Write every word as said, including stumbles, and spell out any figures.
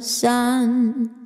Sun.